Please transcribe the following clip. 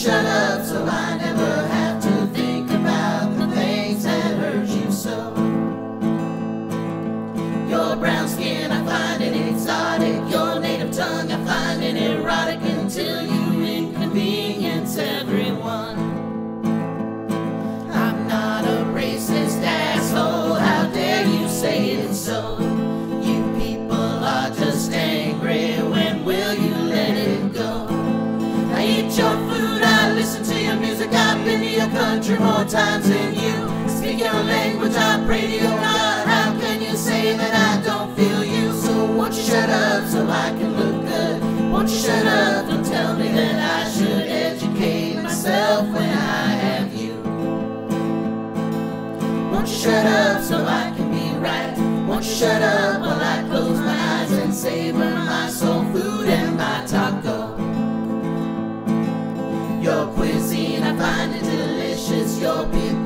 shut up so I never have to think about the things that hurt you so. Your brown skin, I find it exotic. Your native tongue, I find it erotic. Until you inconvenience everyone. I'm not a racist asshole. How dare you say it so? You people are just angry. When will you let it go? I eat your food, I listen to your music. I've been to your country more times than you. Speak your language, I pray to your God. How can you say that I don't feel you? So won't you shut up so I can look good? Won't you shut up and tell me that I should educate myself when I have you? Won't you shut up so I can be right? Won't you shut up while I close my eyes and savor my soul food and my taco? Your cuisine, I find it delicious. Your people,